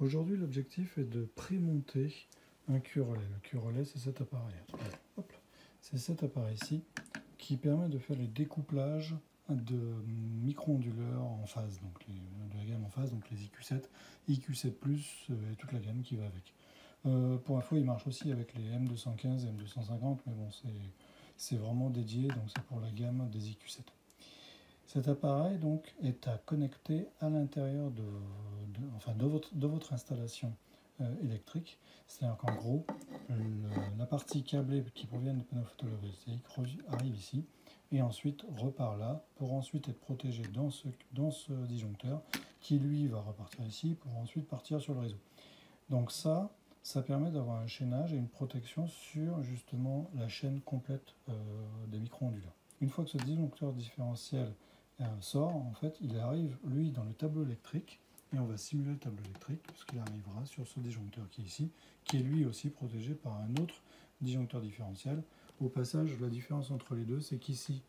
Aujourd'hui, l'objectif est de pré-monter un Q Relay. Le Q Relay, c'est cet appareil. C'est cet appareil-ci qui permet de faire les découplages de micro-onduleurs en phase, donc de la gamme en phase, donc les IQ7, IQ7+, et toute la gamme qui va avec. Pour info, il marche aussi avec les M215 et M250, mais bon, c'est vraiment dédié, donc c'est pour la gamme des IQ7. Cet appareil donc est à connecter à l'intérieur de votre installation électrique, c'est-à-dire qu'en gros, la partie câblée qui provient du panneau photovoltaïque arrive ici, et ensuite repart là, pour ensuite être protégé dans ce disjoncteur, qui lui va repartir ici, pour ensuite partir sur le réseau. Donc ça permet d'avoir un chaînage et une protection sur justement la chaîne complète des micro-onduleurs. Une fois que ce disjoncteur différentiel sort, en fait, il arrive, lui, dans le tableau électrique, et on va simuler le tableau électrique, puisqu'il arrivera sur ce disjoncteur qui est ici, qui est lui aussi protégé par un autre disjoncteur différentiel. Au passage, la différence entre les deux, c'est qu'ici,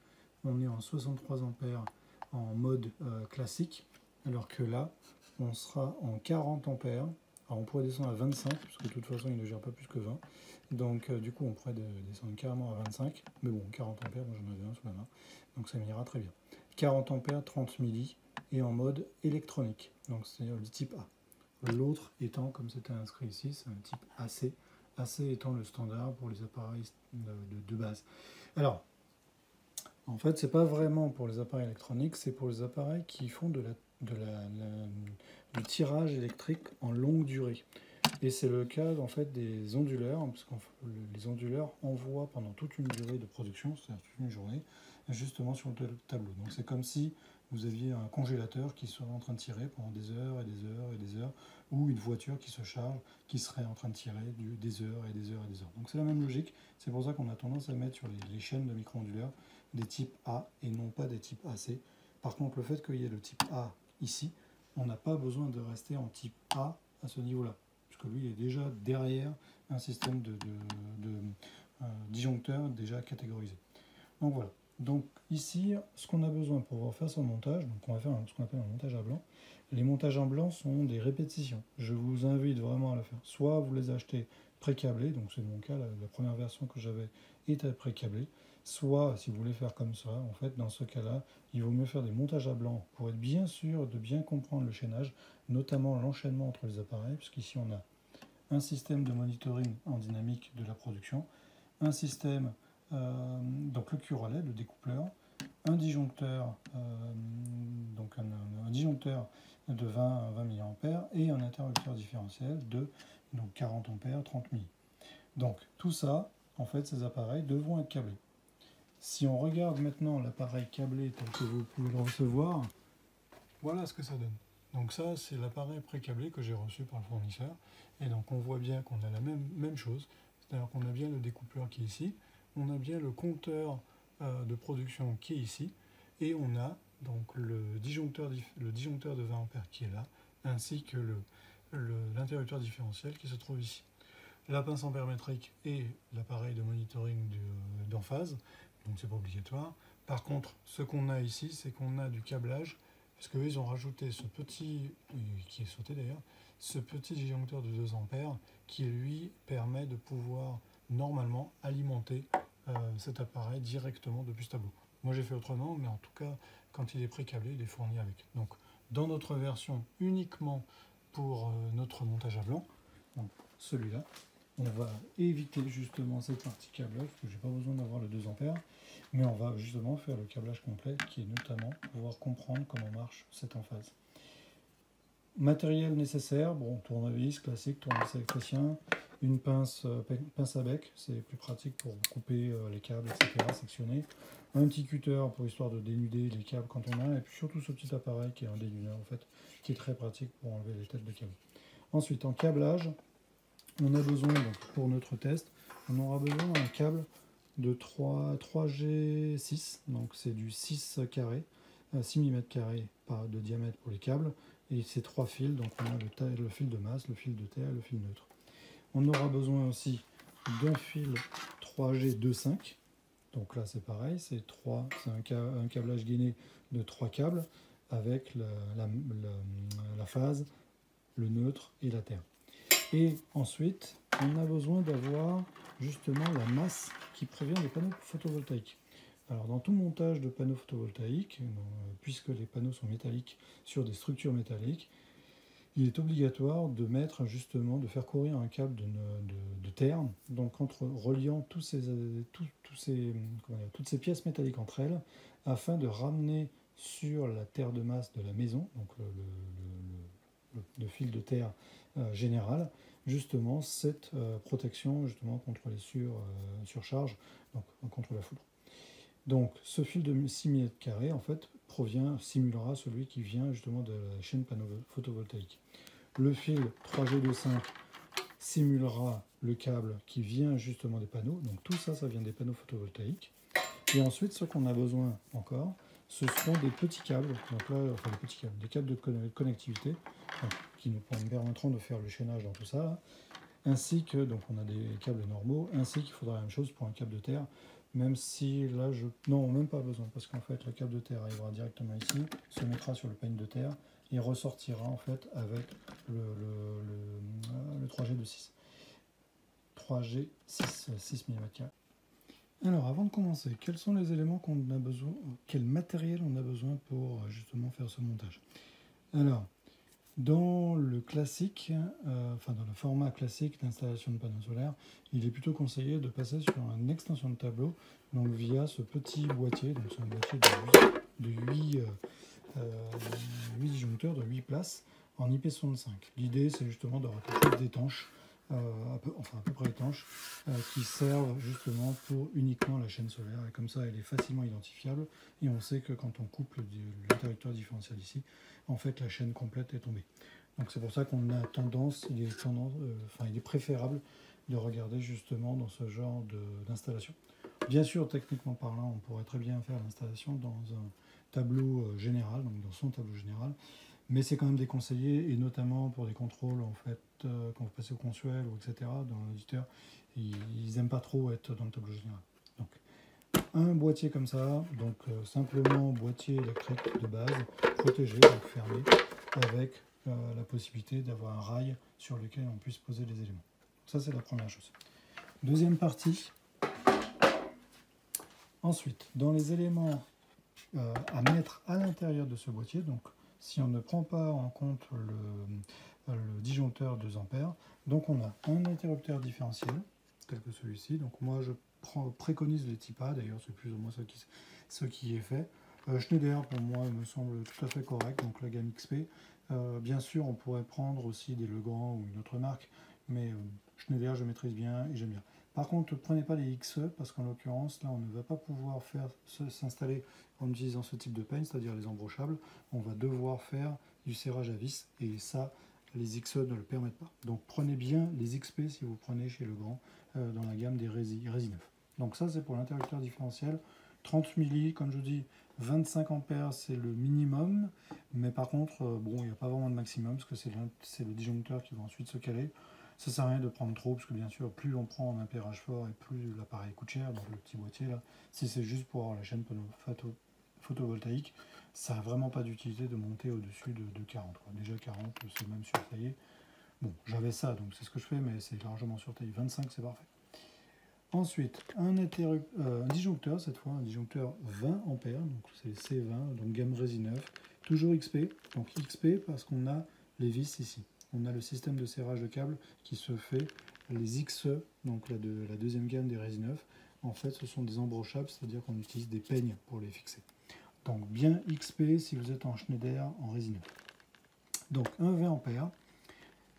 on est en 63 ampères en mode classique, alors que là, on sera en 40 ampères. Alors on pourrait descendre à 25, puisque de toute façon, il ne gère pas plus que 20. Donc, du coup, on pourrait descendre carrément à 25. Mais bon, 40 ampères, moi j'en avais un sous la main. Donc, ça m'ira très bien. 40 ampères, 30 milli, et en mode électronique. Donc, c'est-à-dire le type A. L'autre étant, comme c'était inscrit ici, c'est un type AC. AC étant le standard pour les appareils de base. Alors, en fait, c'est pas vraiment pour les appareils électroniques, c'est pour les appareils qui font du tirage électrique en longue durée. Et c'est le cas en fait des onduleurs, parce que les onduleurs envoient pendant toute une durée de production, c'est-à-dire toute une journée, justement sur le tableau. Donc c'est comme si vous aviez un congélateur qui serait en train de tirer pendant des heures et des heures et des heures, ou une voiture qui se charge, qui serait en train de tirer des heures et des heures et des heures. Donc c'est la même logique, c'est pour ça qu'on a tendance à mettre sur les chaînes de micro-onduleurs des types A et non pas des types AC. Par contre, le fait qu'il y ait le type A ici, on n'a pas besoin de rester en type A à ce niveau-là, puisque lui il est déjà derrière un système de disjoncteur déjà catégorisé. Donc voilà. Donc ici, ce qu'on a besoin pour pouvoir faire son montage, donc on va faire ce qu'on appelle un montage à blanc. Les montages à blanc sont des répétitions. Je vous invite vraiment à le faire. Soit vous les achetez pré-câblés, donc c'est mon cas, la première version que j'avais était pré-câblée. Soit, si vous voulez faire comme ça, en fait, dans ce cas-là, il vaut mieux faire des montages à blanc pour être bien sûr de bien comprendre le chaînage, notamment l'enchaînement entre les appareils, puisqu'ici on a un système de monitoring en dynamique de la production, un système, donc le Q Relay, le découpleur, un disjoncteur, donc un disjoncteur de 20 mA et un interrupteur différentiel de donc 40 A, 30 mA. Donc tout ça, en fait, ces appareils devront être câblés. Si on regarde maintenant l'appareil câblé tel que vous pouvez le recevoir, voilà ce que ça donne. Donc ça, c'est l'appareil pré-câblé que j'ai reçu par le fournisseur. Et donc on voit bien qu'on a la même chose. C'est-à-dire qu'on a bien le découpleur qui est ici, on a bien le compteur de production qui est ici, et on a donc le disjoncteur de 20 A qui est là, ainsi que l'interrupteur différentiel qui se trouve ici. La pince ampère-métrique et l'appareil de monitoring d'Enphase. Donc c'est pas obligatoire. Par contre, ce qu'on a ici, c'est qu'on a du câblage, parce qu'eux, ils ont rajouté ce petit, qui est sauté d'ailleurs, ce petit disjoncteur de 2 ampères, qui lui permet de pouvoir normalement alimenter cet appareil directement depuis ce tableau. Moi j'ai fait autrement, mais en tout cas, quand il est pré-câblé, il est fourni avec. Donc dans notre version, uniquement pour notre montage à blanc, donc celui-là, on va éviter justement cette partie câblage, parce que j'ai pas besoin d'avoir le 2 ampères, mais on va justement faire le câblage complet, qui est notamment pouvoir comprendre comment marche cette Enphase. Matériel nécessaire, bon, tournevis classique, tournevis électricien, une pince à bec, c'est plus pratique pour couper les câbles, etc., sectionner, un petit cutter pour histoire de dénuder les câbles quand on a, et puis surtout ce petit appareil qui est un dénudeur en fait, qui est très pratique pour enlever les têtes de câbles. Ensuite, en câblage, on a besoin, donc, pour notre test, on aura besoin d'un câble de 3G6, donc c'est du 6 mm carré de diamètre pour les câbles, et c'est 3 fils, donc on a le fil de masse, le fil de terre et le fil neutre. On aura besoin aussi d'un fil 3G25, donc là c'est pareil, c'est un câblage gainé de 3 câbles avec la phase, le neutre et la Terre. Et ensuite, on a besoin d'avoir justement la masse qui prévient les panneaux photovoltaïques. Alors dans tout montage de panneaux photovoltaïques, puisque les panneaux sont métalliques sur des structures métalliques, il est obligatoire de mettre justement, de faire courir un câble de terre, donc entre reliant toutes ces pièces métalliques entre elles, afin de ramener sur la terre de masse de la maison, donc le fil de terre général, justement cette protection justement contre les surcharges, donc contre la foudre. Donc ce fil de 6 mm² en fait provient, simulera celui qui vient justement de la chaîne panneau photovoltaïque. Le fil 3G25 simulera le câble qui vient justement des panneaux. Donc tout ça, ça vient des panneaux photovoltaïques. Et ensuite, ce qu'on a besoin encore, ce seront des petits câbles. Donc là, enfin des petits câbles, des câbles de connectivité qui nous permettront de faire le chaînage dans tout ça. Là. Ainsi que, donc on a des câbles normaux, ainsi qu'il faudra la même chose pour un câble de terre. Même si là, non, même pas besoin, parce qu'en fait, le câble de terre arrivera directement ici, se mettra sur le peigne de terre et ressortira en fait avec le 3G de 6. 3G 6 mm². Alors, avant de commencer, quels sont les éléments qu'on a besoin, quel matériel on a besoin pour justement faire ce montage? Alors, dans le classique, dans le format classique d'installation de panneaux solaires, il est plutôt conseillé de passer sur une extension de tableau, donc via ce petit boîtier, donc c'est un boîtier de 8 disjoncteurs, de 8 places, en IP65. L'idée, c'est justement de rattacher des étanches, à peu près étanches, qui servent justement pour uniquement la chaîne solaire, et comme ça elle est facilement identifiable, et on sait que quand on coupe l'interrupteur différentiel ici, en fait la chaîne complète est tombée. Donc c'est pour ça qu'on a tendance, il est préférable de regarder justement dans ce genre d'installation. Bien sûr, techniquement parlant, on pourrait très bien faire l'installation dans un tableau général, donc dans son tableau général, mais c'est quand même déconseillé, et notamment pour des contrôles, en fait, quand vous passez au consuel, ou etc., dans l'auditeur, ils n'aiment pas trop être dans le tableau général. Donc, un boîtier comme ça, donc simplement boîtier électrique de base, protégé, donc fermé, avec la possibilité d'avoir un rail sur lequel on puisse poser les éléments. Donc, ça, c'est la première chose. Deuxième partie. Ensuite, dans les éléments à mettre à l'intérieur de ce boîtier, donc, si on ne prend pas en compte le disjoncteur 2 A, donc on a un interrupteur différentiel, tel que celui-ci. Donc moi je préconise les types A, d'ailleurs c'est plus ou moins ce qui est fait. Schneider pour moi me semble tout à fait correct, donc la gamme XP. Bien sûr on pourrait prendre aussi des Legrand ou une autre marque, mais Schneider je maîtrise bien et j'aime bien. Par contre, ne prenez pas les XE, parce qu'en l'occurrence, là, on ne va pas pouvoir faire s'installer en utilisant ce type de peigne, c'est-à-dire les embrochables. On va devoir faire du serrage à vis, et ça, les XE ne le permettent pas. Donc, prenez bien les XP si vous prenez chez Legrand dans la gamme des résineux. Donc ça, c'est pour l'interrupteur différentiel. 30 milli, comme je dis, 25 ampères, c'est le minimum. Mais par contre, bon, il n'y a pas vraiment de maximum, parce que c'est le disjoncteur qui va ensuite se caler. Ça sert à rien de prendre trop, parce que bien sûr, plus on prend en ampérage fort et plus l'appareil coûte cher, donc le petit boîtier là, si c'est juste pour avoir la chaîne photovoltaïque, ça n'a vraiment pas d'utilité de monter au-dessus de 40. Quoi. Déjà 40, c'est même surtaillé. Bon, j'avais ça, donc c'est ce que je fais, mais c'est largement surtaillé. 25, c'est parfait. Ensuite, un disjoncteur, cette fois, un disjoncteur 20 ampères, donc c'est C20, donc gamme résineux, toujours XP, donc XP parce qu'on a les vis ici. On a le système de serrage de câble qui se fait, les XE, donc la deuxième gamme des résineux. En fait, ce sont des embrochables, c'est-à-dire qu'on utilise des peignes pour les fixer. Donc bien XP si vous êtes en Schneider, en résineux. Donc un 20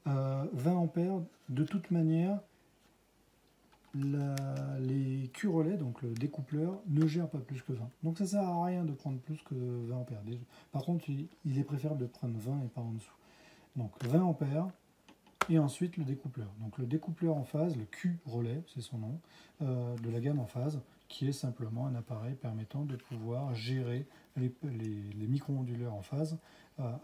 A. 20 A, de toute manière, les Q Relay, donc le découpleur, ne gère pas plus que 20. Donc ça ne sert à rien de prendre plus que 20 A. Par contre, il est préférable de prendre 20 et pas en dessous. Donc 20 ampères, et ensuite le découpleur. Donc le découpleur en phase, le Q Relay, c'est son nom, de la gamme en phase, qui est simplement un appareil permettant de pouvoir gérer les micro-onduleurs en phase,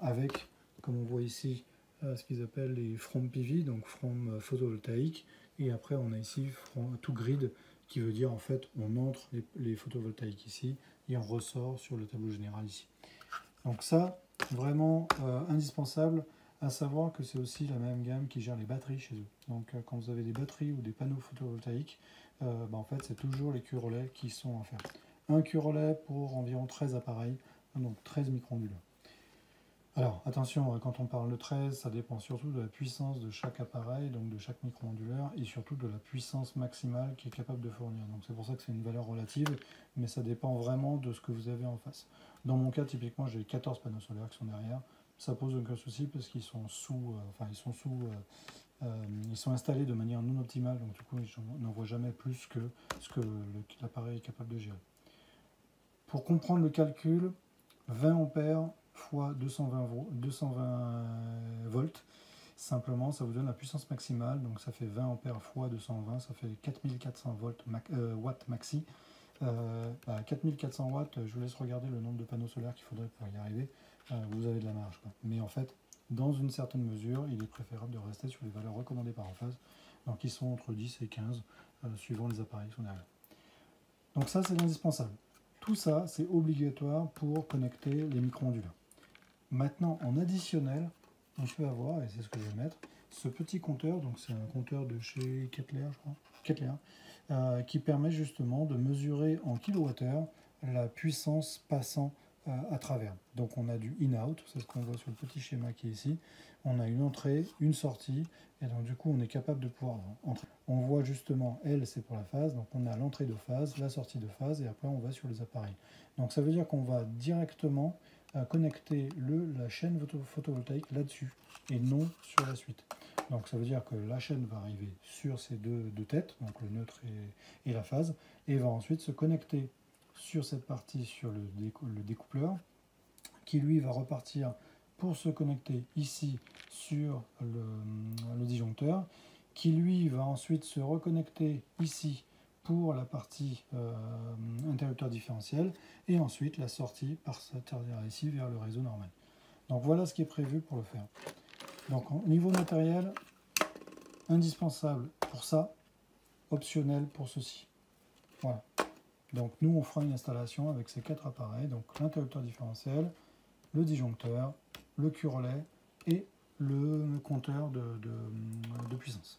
avec, comme on voit ici, ce qu'ils appellent les from PV, donc from photovoltaïque, et après on a ici from to grid, qui veut dire en fait on entre les photovoltaïques ici, et on ressort sur le tableau général ici. Donc ça, vraiment indispensable. à savoir que c'est aussi la même gamme qui gère les batteries chez eux. Donc quand vous avez des batteries ou des panneaux photovoltaïques, en fait c'est toujours les Q Relay qui sont à faire. Un Q Relay pour environ 13 appareils, donc 13 micro-ondules. Alors attention, quand on parle de 13, ça dépend surtout de la puissance de chaque appareil, donc de chaque micro-onduleur, et surtout de la puissance maximale qui est capable de fournir. Donc c'est pour ça que c'est une valeur relative, mais ça dépend vraiment de ce que vous avez en face. Dans mon cas, typiquement, j'ai 14 panneaux solaires qui sont derrière. Ça pose aucun souci parce qu'ils sont ils sont installés de manière non optimale, donc du coup, on n'en voit jamais plus que ce que l'appareil est capable de gérer. Pour comprendre le calcul, 20 ampères fois 220 volts, simplement ça vous donne la puissance maximale, donc ça fait 20 ampères fois 220, ça fait 4400 watts maxi. 4400 watts, je vous laisse regarder le nombre de panneaux solaires qu'il faudrait pour y arriver, vous avez de la marge, quoi. Mais en fait, dans une certaine mesure, il est préférable de rester sur les valeurs recommandées par Enphase, donc qui sont entre 10 et 15, suivant les appareils qui sont derrière. Donc ça, c'est indispensable. Tout ça, c'est obligatoire pour connecter les micro-onduleurs. Maintenant, en additionnel, on peut avoir, et c'est ce que je vais mettre, ce petit compteur, donc c'est un compteur de chez Kettler, je crois, Kettler, qui permet justement de mesurer en kilowattheure la puissance passant à travers. Donc on a du in-out, c'est ce qu'on voit sur le petit schéma qui est ici, on a une entrée, une sortie, et donc du coup on est capable de pouvoir entrer. On voit justement, L c'est pour la phase, donc on a l'entrée de phase, la sortie de phase, et après on va sur les appareils. Donc ça veut dire qu'on va directement connecter la chaîne photovoltaïque là-dessus et non sur la suite. Donc ça veut dire que la chaîne va arriver sur ces deux têtes, donc le neutre et la phase, et va ensuite se connecter sur cette partie sur le découpleur, qui lui va repartir pour se connecter ici sur le disjoncteur, qui lui va ensuite se reconnecter ici pour la partie interrupteur différentiel, et ensuite la sortie par cette arrière ici vers le réseau normal. Donc voilà ce qui est prévu pour le faire. Donc au niveau matériel, indispensable pour ça, optionnel pour ceci. Voilà. Donc nous on fera une installation avec ces 4 appareils, donc l'interrupteur différentiel, le disjoncteur, le Q Relay et le compteur de puissance.